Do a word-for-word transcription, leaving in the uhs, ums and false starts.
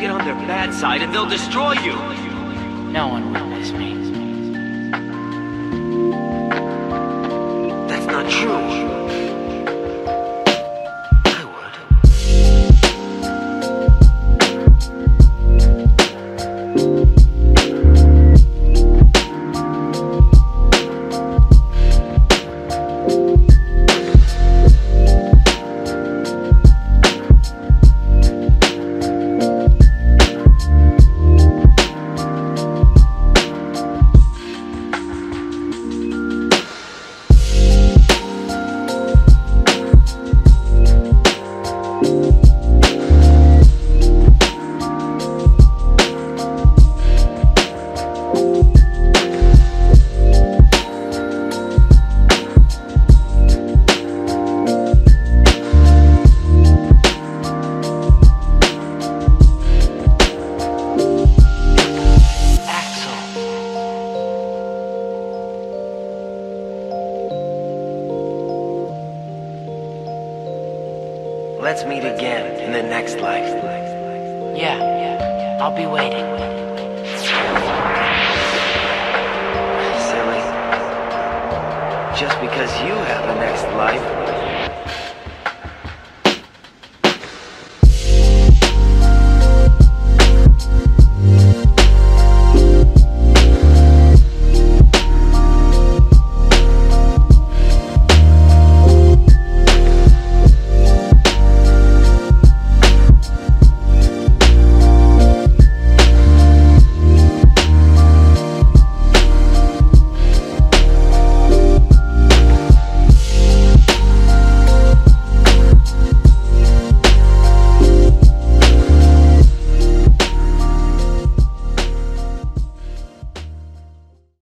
Get on their bad side and they'll destroy you. No one will miss me. That's not true. Let's meet again in the next life. Yeah, yeah, I'll be waiting. Silly. Just because you have a next life.